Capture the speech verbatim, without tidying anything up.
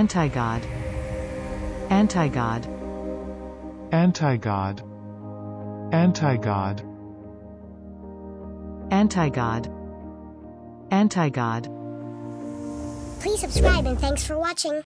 Antigod. Antigod. Antigod. Antigod. Antigod. Antigod. Please subscribe and thanks for watching.